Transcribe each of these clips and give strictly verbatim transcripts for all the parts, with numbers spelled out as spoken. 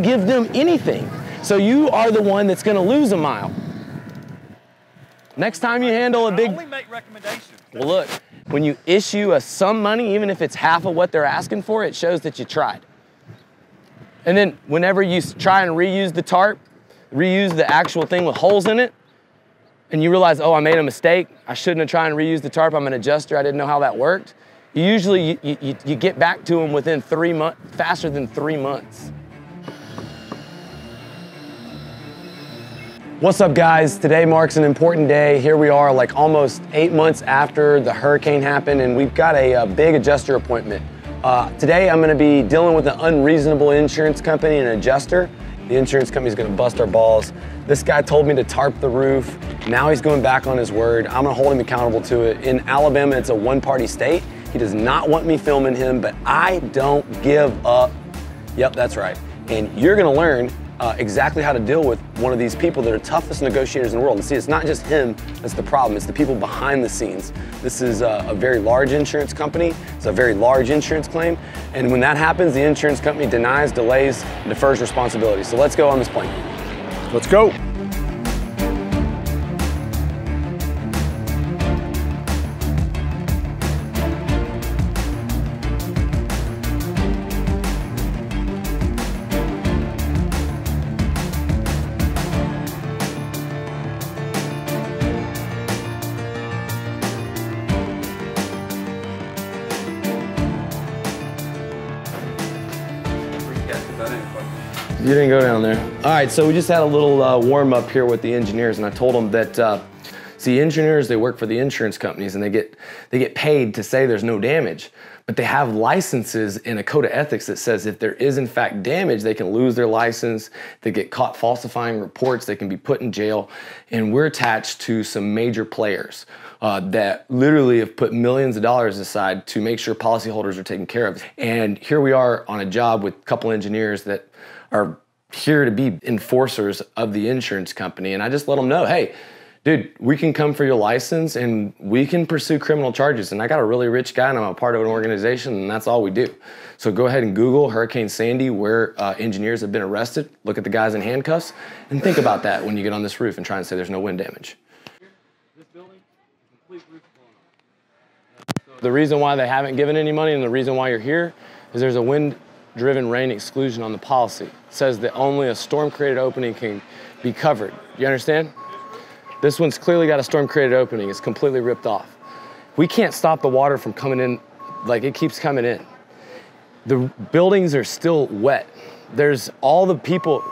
didn't give them anything. So you are the one that's going to lose a mile. Next time you handle a big... I only make recommendations. Well, look, when you issue a sum money, even if it's half of what they're asking for, it shows that you tried. And then whenever you try and reuse the tarp, reuse the actual thing with holes in it, and you realize, oh, I made a mistake. I shouldn't have tried and reused the tarp. I'm an adjuster. I didn't know how that worked. You usually, you, you, you get back to them within three months, faster than three months. What's up, guys? Today marks an important day. Here we are, like almost eight months after the hurricane happened, and we've got a, a big adjuster appointment. Uh, today, I'm gonna be dealing with an unreasonable insurance company and an adjuster. The insurance company's gonna bust our balls. This guy told me to tarp the roof. Now he's going back on his word. I'm gonna hold him accountable to it. In Alabama, it's a one-party state. He does not want me filming him, but I don't give up. Yep, that's right. And you're gonna learn uh, exactly how to deal with one of these people that are toughest negotiators in the world. And see, it's not just him that's the problem, it's the people behind the scenes. This is a, a very large insurance company. It's a very large insurance claim. And when that happens, the insurance company denies, delays, and defers responsibility. So let's go on this plane. Let's go. You didn't go down there. All right, so we just had a little uh, warm up here with the engineers, and I told them that, uh, see, engineers, they work for the insurance companies, and they get they get paid to say there's no damage, but they have licenses in a code of ethics that says if there is in fact damage, they can lose their license, they get caught falsifying reports, they can be put in jail, and we're attached to some major players uh, that literally have put millions of dollars aside to make sure policyholders are taken care of. And here we are on a job with a couple engineers that are here to be enforcers of the insurance company. And I just let them know, hey, dude, we can come for your license and we can pursue criminal charges. And I got a really rich guy and I'm a part of an organization and that's all we do. So go ahead and Google Hurricane Sandy where uh, engineers have been arrested. Look at the guys in handcuffs and think about that when you get on this roof and try and say there's no wind damage. This building, complete roof blown off. The reason why they haven't given any money and the reason why you're here is there's a wind driven rain exclusion on the policy. It says that only a storm-created opening can be covered. You understand? This one's clearly got a storm-created opening. It's completely ripped off. We can't stop the water from coming in, like it keeps coming in. The buildings are still wet. There's all the people,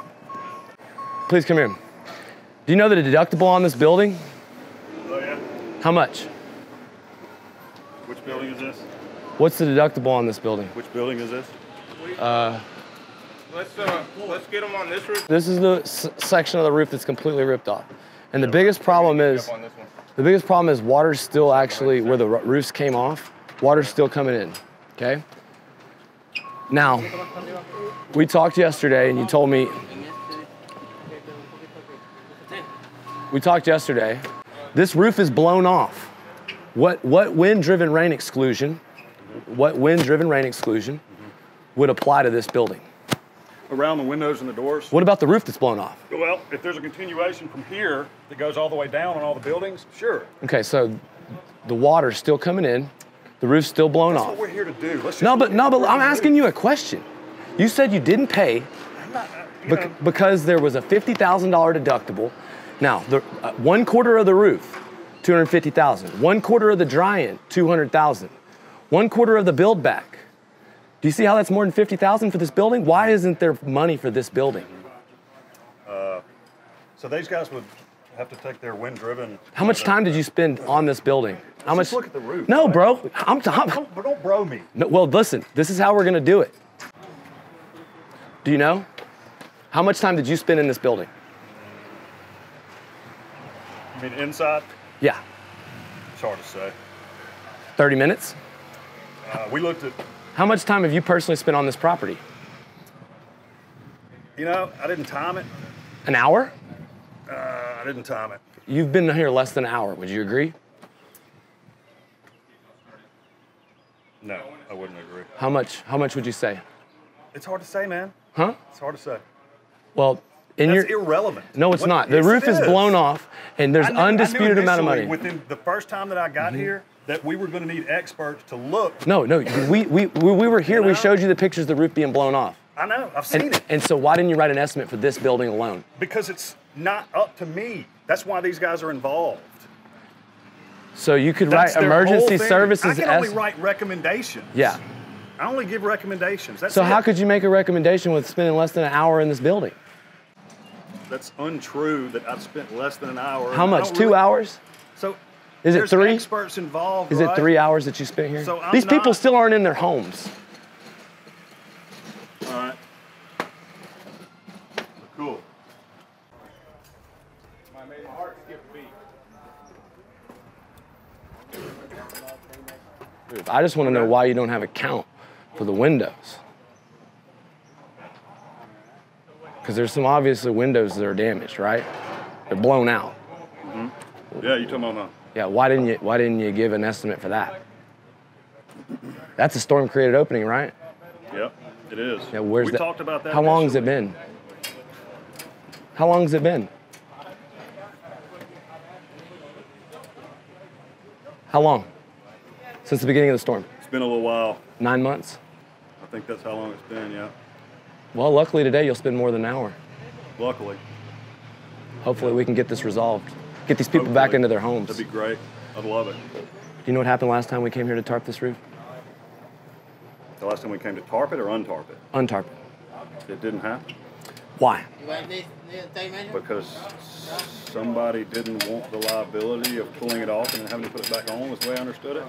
please come here. Do you know the deductible on this building? Oh yeah. How much? Which building is this? What's the deductible on this building? Which building is this? Uh, let's, uh, let's get them on this roof. This is the s section of the roof that's completely ripped off. And the yeah, biggest problem is, on the biggest problem is water's still actually, where the roofs came off, water's still coming in, okay? Now, we talked yesterday and you told me, we talked yesterday, this roof is blown off. What, what wind-driven rain exclusion, what wind-driven rain exclusion would apply to this building? Around the windows and the doors. What about the roof that's blown off? Well, if there's a continuation from here that goes all the way down on all the buildings, sure. Okay, so the water's still coming in, the roof's still blown that's off. That's what we're here to do. Let's no, but, no, but I'm asking you a question. You said you didn't pay I'm not, you bec know. because there was a fifty thousand dollar deductible. Now, the, uh, one quarter of the roof, two hundred fifty thousand dollars. One quarter of the dry-in, two hundred thousand dollars. One quarter of the build back, do you see how that's more than fifty thousand dollars for this building? Why isn't there money for this building? Uh, so these guys would have to take their wind-driven... How much time did you spend on this building? How much? Just look at the roof. No, bro. I'm, I'm, don't, don't bro me. No, well, listen. This is how we're going to do it. Do you know? How much time did you spend in this building? You mean inside? Yeah. It's hard to say. thirty minutes? Uh, we looked at... How much time have you personally spent on this property? You know, I didn't time it. An hour? Uh, I didn't time it. You've been here less than an hour, would you agree? No, I wouldn't agree. How much, how much would you say? It's hard to say, man. Huh? It's hard to say. Well, in that's your, irrelevant. No, it's what, not. The yes, roof is, is blown off, and there's knew, undisputed amount of money. Within the first time that I got mm-hmm. here, that we were going to need experts to look. No, no, we we we were here. You know? We showed you the pictures of the roof being blown off. I know. I've seen and, it. And so, why didn't you write an estimate for this building alone? Because it's not up to me. That's why these guys are involved. So you could that's write emergency services. I can only write recommendations. Yeah. I only give recommendations. That's so it. How could you make a recommendation with spending less than an hour in this building? That's untrue that I've spent less than an hour. How much? Two really... hours? So is it three? Experts involved. Is right? it three hours that you spent here? So these not... people still aren't in their homes. All right. Cool. My heart skipped a beat. I just want to know why you don't have a count for the windows. Because there's some obviously windows that are damaged, right? They're blown out. Mm-hmm. Yeah, you talking about now? Yeah. Why didn't you? Why didn't you give an estimate for that? That's a storm-created opening, right? Yep, it is. Yeah. Where's we that? Talked about that. How long has it been? How long has it been? How long? Since the beginning of the storm? It's been a little while. Nine months? I think that's how long it's been. Yeah. Well, luckily today you'll spend more than an hour. Luckily. Hopefully we can get this resolved. Get these people Hopefully. back into their homes. That'd be great. I'd love it. Do you know what happened last time we came here to tarp this roof? The last time we came to tarp it or untarp it? Untarp it. It didn't happen. Why? Because somebody didn't want the liability of pulling it off and then having to put it back on, is the way I understood it.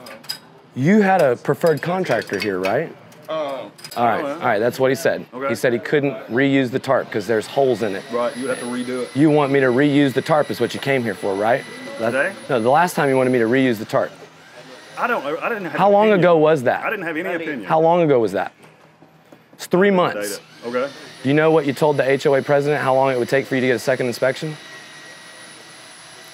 You had a preferred contractor here, right? Uh, all right, all right, that's what he said. Okay. He said he couldn't reuse the tarp because there's holes in it. Right, you have to redo it. You want me to reuse the tarp is what you came here for, right? That, Today? No, the last time you wanted me to reuse the tarp. I don't know, I didn't have How long opinion. ago was that? I didn't have any opinion. How long ago was that? It's three months. Okay. Do you know what you told the H O A president, how long it would take for you to get a second inspection?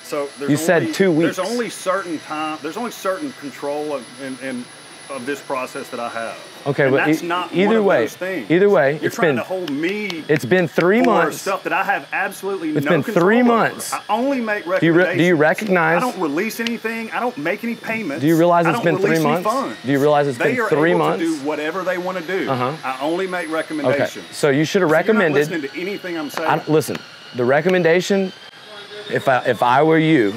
So there's You only, said two weeks. There's only certain time, there's only certain control of, and, and of this process that I have. Okay, and but that's e not either one of way, those things. Either way, You're it's trying been to hold me. It's been three for months. Stuff that I have absolutely it's no control It's been three over. months. I only make recommendations. Do you, re do you recognize? I don't release anything. I don't make any payments. Do you realize it's been three months? Funds. Do you realize it's they been three months? They are able to do whatever they want to do. Uh-huh. I only make recommendations. Okay. So you should have recommended. So you're not listening to anything I'm saying. I, listen, the recommendation, if I if I were you,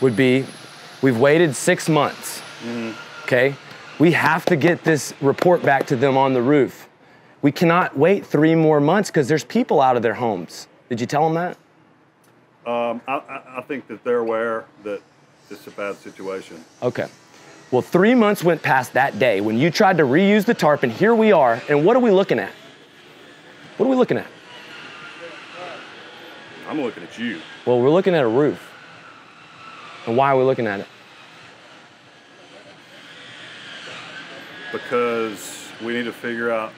would be, we've waited six months. Mm-hmm. Okay. We have to get this report back to them on the roof. We cannot wait three more months because there's people out of their homes. Did you tell them that? Um, I, I think that they're aware that it's a bad situation. Okay. Well, three months went past that day when you tried to reuse the tarp, and here we are. And what are we looking at? What are we looking at? I'm looking at you. Well, we're looking at a roof. And why are we looking at it? Because we need to figure out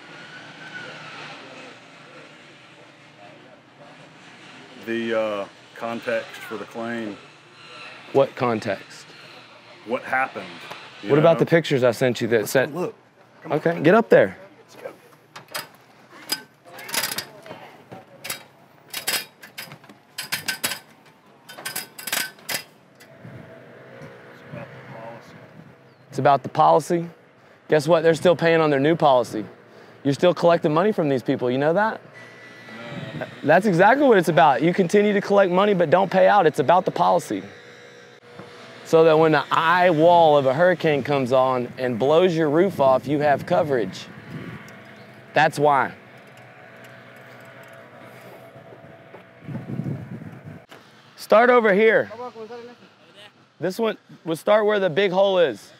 the uh, context for the claim. What context? What happened? What know? about the pictures I sent you that Let's said? Look. Come okay, on. Get up there. Let's go. It's about the policy. Guess what? They're still paying on their new policy. You're still collecting money from these people. You know that? That's exactly what it's about. You continue to collect money, but don't pay out. It's about the policy. So that when the eye wall of a hurricane comes on and blows your roof off, you have coverage. That's why. Start over here. This one will start where the big hole is.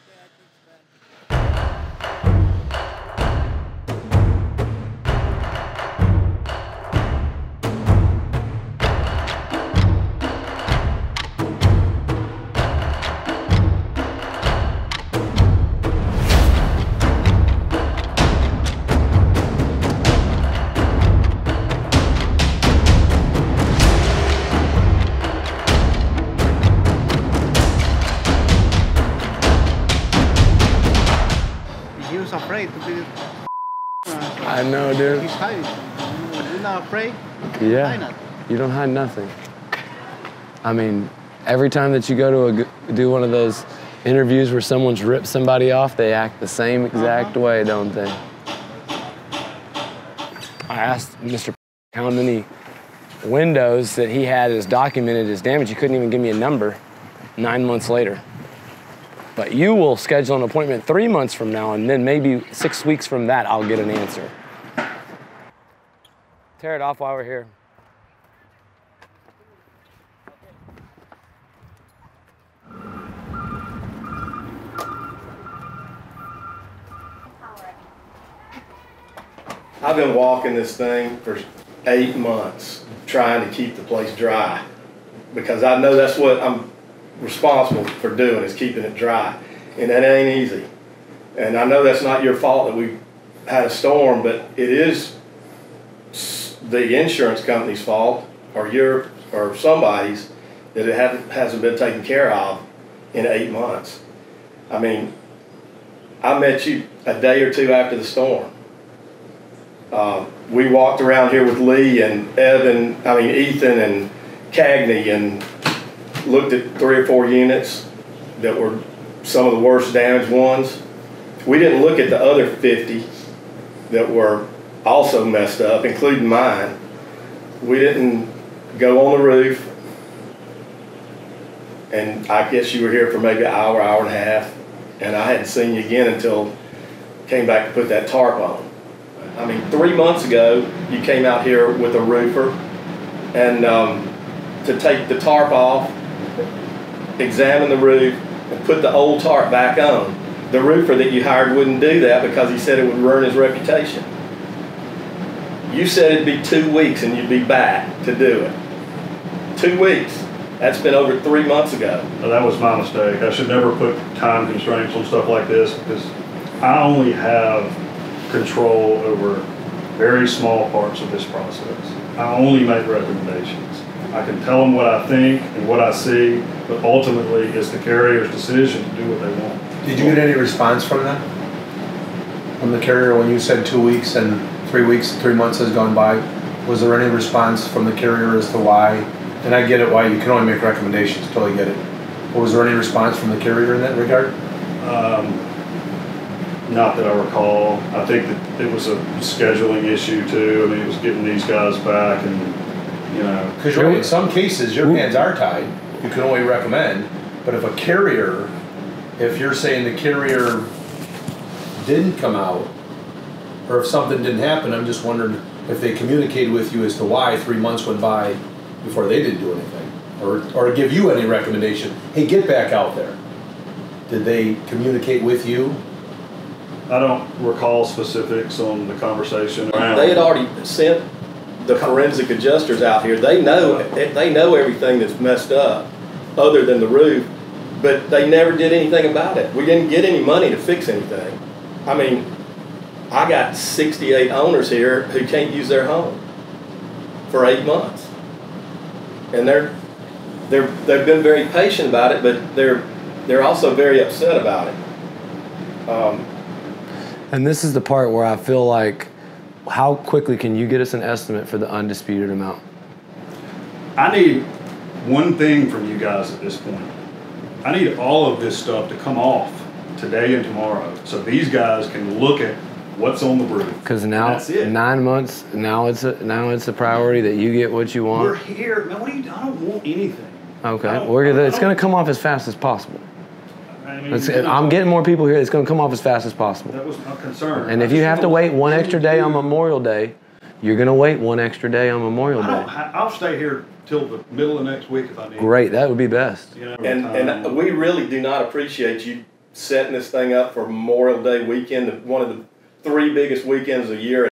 I know, dude. you're not afraid? Yeah. Hide nothing. You don't hide nothing. I mean, every time that you go to a, do one of those interviews where someone's ripped somebody off, they act the same exact uh-huh. way, don't they? I asked Mister how many windows that he had as documented as damage. He couldn't even give me a number nine months later. But you will schedule an appointment three months from now, and then maybe six weeks from that, I'll get an answer. Tear it off while we're here. I've been walking this thing for eight months, trying to keep the place dry, because I know that's what I'm responsible for doing, is keeping it dry, and that ain't easy. And I know that's not your fault that we had a storm, but it is the insurance company's fault, or your, or somebody's, that it hasn't been taken care of in eight months. I mean, I met you a day or two after the storm. Uh, we walked around here with Lee and Evan, I mean Ethan and Cagney, and looked at three or four units that were some of the worst damaged ones. We didn't look at the other fifty that were also messed up, including mine. We didn't go on the roof, and I guess you were here for maybe an hour, hour and a half, and I hadn't seen you again until I came back to put that tarp on. I mean, three months ago, you came out here with a roofer and um, to take the tarp off, examine the roof, and put the old tarp back on. The roofer that you hired wouldn't do that because he said it would ruin his reputation. You said it'd be two weeks and you'd be back to do it. Two weeks. That's been over three months ago. Well, that was my mistake. I should never put time constraints on stuff like this, because I only have control over very small parts of this process. I only make recommendations. I can tell them what I think and what I see, but ultimately it's the carrier's decision to do what they want. Did you get any response from them? From the carrier when you said two weeks and three weeks, three months has gone by? Was there any response from the carrier as to why? And I get it, why you can only make recommendations, totally get it. But was there any response from the carrier in that regard? Um, Not that I recall. I think that it was a scheduling issue too. I mean, it was getting these guys back, and you know, because in some cases your hands are tied. You can only recommend. But if a carrier, if you're saying the carrier didn't come out, or if something didn't happen, I'm just wondering if they communicated with you as to why three months went by before they didn't do anything, or or give you any recommendation. Hey, get back out there. Did they communicate with you? I don't recall specifics on the conversation. They had already sent the forensic adjusters out here. They know they know everything that's messed up, other than the roof, but they never did anything about it. We didn't get any money to fix anything. I mean, I got sixty-eight owners here who can't use their home for eight months, and they're they're they've been very patient about it, but they're they're also very upset about it. Um, And this is the part where I feel like, how quickly can you get us an estimate for the undisputed amount? I need one thing from you guys at this point. I need all of this stuff to come off today and tomorrow, so these guys can look at what's on the roof. Because now, nine months, now it's a, now it's a priority that you get what you want. We're here, man. What do you? I don't want anything. Okay, we're gonna, it's going to come off as fast as possible. I mean, it, I'm getting more people here. It's going to come off as fast as possible. That was my concern. And if you have to wait one extra day on Memorial Day, you're going to wait one extra day on Memorial Day. I'll stay here till the middle of next week if I need. Great, that would be best. You know, and and we really do not appreciate you setting this thing up for Memorial Day weekend, one of the three biggest weekends a year.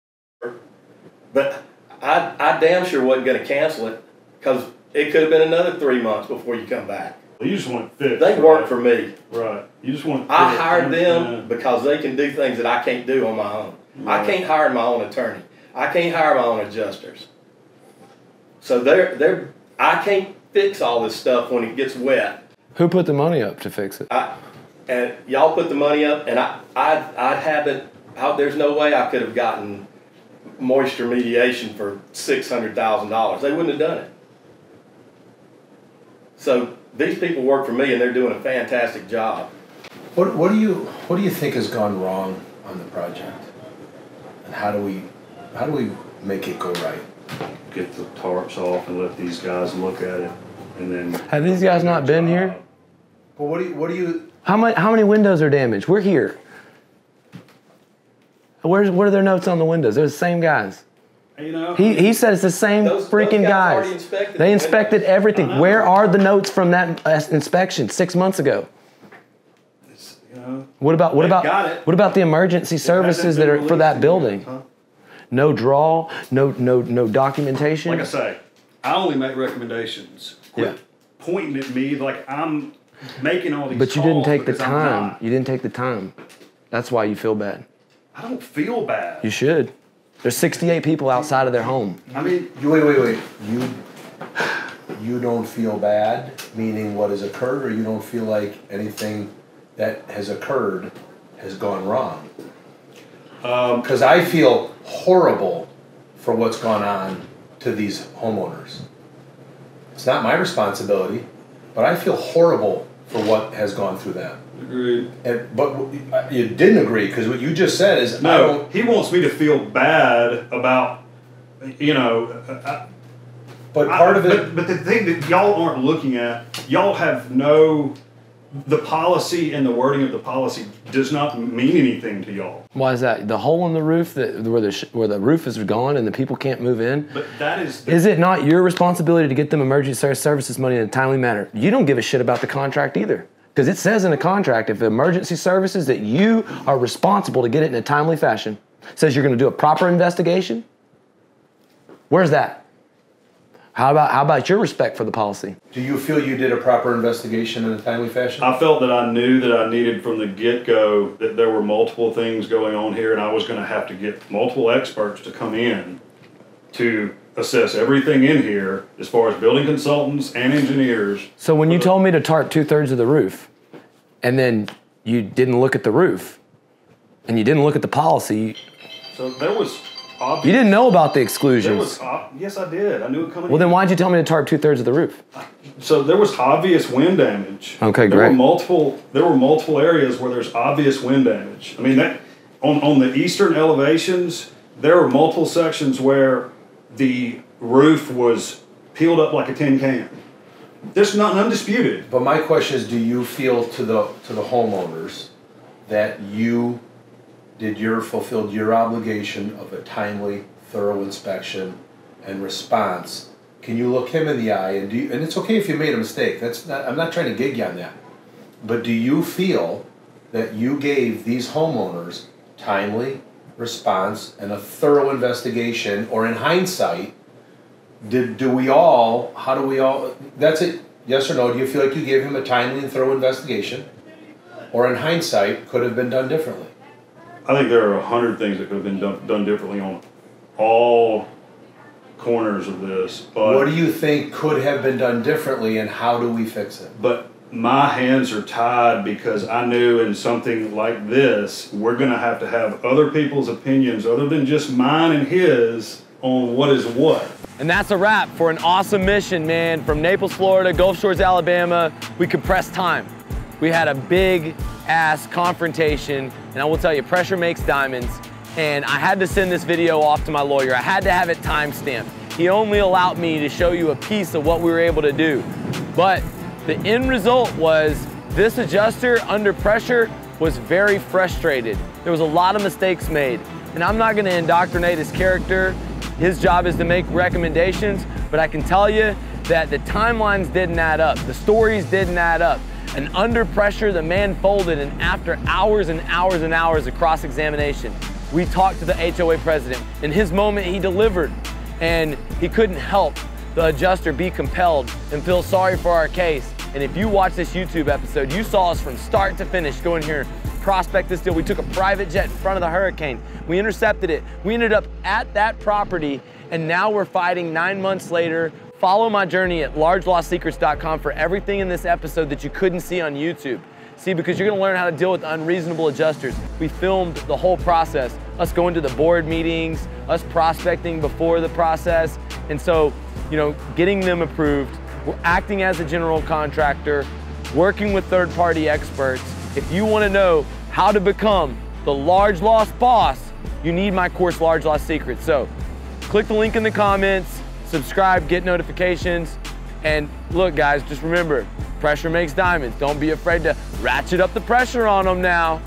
But I, I damn sure wasn't going to cancel it, because it could have been another three months before you come back. You just want fixed. They work right? for me. Right. You just want. I hired them because they can do things that I can't do on my own. Right. I can't hire my own attorney. I can't hire my own adjusters. So they're they're. I can't fix all this stuff when it gets wet. Who put the money up to fix it? I, and y'all put the money up, and I I I haven't. I, there's no way I could have gotten moisture mediation for six hundred thousand dollars. They wouldn't have done it. So these people work for me, and they're doing a fantastic job. What, what do you what do you think has gone wrong on the project, and how do we how do we make it go right? Get the tarps off and let these guys look at it, and then. Have these guys not been here? Well, what do you, what do you? How many how many windows are damaged? We're here. Where's what are their notes on the windows? They're the same guys. You know, he he said it's the same those, freaking those guys. guys. Inspected they inspected windows. everything. Uh-huh. Where are the notes from that uh, inspection six months ago? You know, what about what about what about the emergency it services that are for that building? It, huh? No draw, no no no documentation. Like I say, I only make recommendations. Quit yeah. pointing at me like I'm making all these. But you calls didn't take the time. You didn't take the time. That's why you feel bad. I don't feel bad. You should. There's sixty-eight people outside of their home. I mean, you, wait, wait, wait. You, you don't feel bad, meaning what has occurred, or you don't feel like anything that has occurred has gone wrong? Because um, I feel horrible for what's gone on to these homeowners. It's not my responsibility, but I feel horrible for what has gone through them. Agreed. And, but you didn't agree, because what you just said is... No, I don't, he wants me to feel bad about, you know... I, but part I, of it... But, but the thing that y'all aren't looking at, y'all have no... The policy and the wording of the policy does not mean anything to y'all. Why is that? The hole in the roof, that, where, the sh where the roof is gone and the people can't move in? But that is... Is it not your responsibility to get them emergency services money in a timely manner? You don't give a shit about the contract either. Because it says in the contract, if emergency services, that you are responsible to get it in a timely fashion. It says you're going to do a proper investigation. Where's that? How about, how about your respect for the policy? Do you feel you did a proper investigation in a timely fashion? I felt that I knew that I needed from the get-go that there were multiple things going on here, and I was going to have to get multiple experts to come in to assess everything in here as far as building consultants and engineers. So when you told me to tarp two-thirds of the roof, and then you didn't look at the roof, and you didn't look at the policy. So there was... Obvious. You didn't know about the exclusions. Was, uh, yes, I did. I knew it coming. Well, then why did you tell me to tarp two thirds of the roof? So there was obvious wind damage. Okay, there great. Were multiple. There were multiple areas where there's obvious wind damage. I mean, that on on the eastern elevations, there were multiple sections where the roof was peeled up like a tin can. That's not undisputed. But my question is, do you feel to the to the homeowners that you? Did you fulfill your obligation of a timely, thorough inspection and response? Can you look him in the eye? And do you, and it's okay if you made a mistake. That's not, I'm not trying to gig you on that. But do you feel that you gave these homeowners timely response and a thorough investigation? Or in hindsight, did do we all? How do we all? That's it. Yes or no? Do you feel like you gave him a timely and thorough investigation? Or in hindsight, could have been done differently? I think there are a hundred things that could have been done, done differently on all corners of this. But what do you think could have been done differently, and how do we fix it? But my hands are tied, because I knew in something like this, we're going to have to have other people's opinions other than just mine and his on what is what. And that's a wrap for an awesome mission, man. From Naples, Florida, Gulf Shores, Alabama, we compressed time. We had a big ass confrontation, and I will tell you, pressure makes diamonds, and I had to send this video off to my lawyer. I had to have it timestamped. He only allowed me to show you a piece of what we were able to do, but the end result was this adjuster under pressure was very frustrated. There was a lot of mistakes made, and I'm not going to indoctrinate his character. His job is to make recommendations, but I can tell you that the timelines didn't add up. The stories didn't add up. And under pressure, the man folded, and after hours and hours and hours of cross-examination, we talked to the H O A president. In his moment, he delivered, and he couldn't help the adjuster be compelled and feel sorry for our case. And if you watch this YouTube episode, you saw us from start to finish go in here, prospect this deal. We took a private jet in front of the hurricane. We intercepted it. We ended up at that property, and now we're fighting nine months later. Follow my journey at large loss secrets dot com for everything in this episode that you couldn't see on YouTube. See, because you're gonna learn how to deal with unreasonable adjusters. We filmed the whole process, us going to the board meetings, us prospecting before the process. And so, you know, getting them approved, we're acting as a general contractor, working with third-party experts. If you wanna know how to become the large loss boss, you need my course, Large Loss Secrets. So click the link in the comments, subscribe, get notifications. And look guys, just remember, pressure makes diamonds. Don't be afraid to ratchet up the pressure on them now.